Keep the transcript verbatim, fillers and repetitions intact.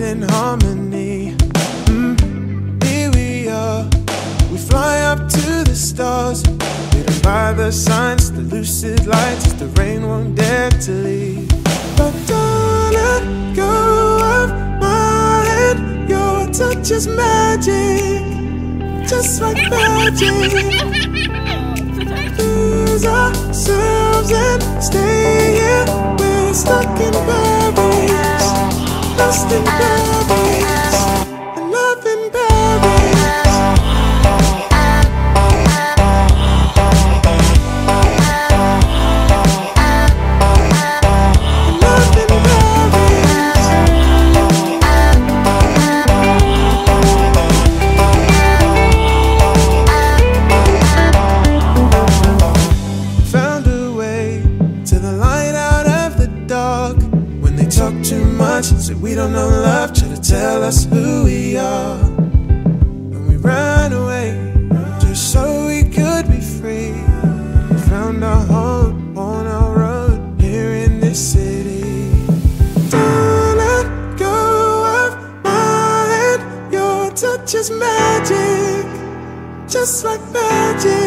it in harmony. Mm, here we are, we fly up to the stars, hidden by the signs, the lucid lights, the rain won't dare to leave. But don't let go of my head, your touch is magic, just like magic. Lose ourselves and stay here, we're stuck in Paris, lost in Paris, in love in Paris. Say we don't know love, try to tell us who we are, and we ran away just so we could be free. We found our home on our road here in this city. Don't let go of my head, your touch is magic, just like magic.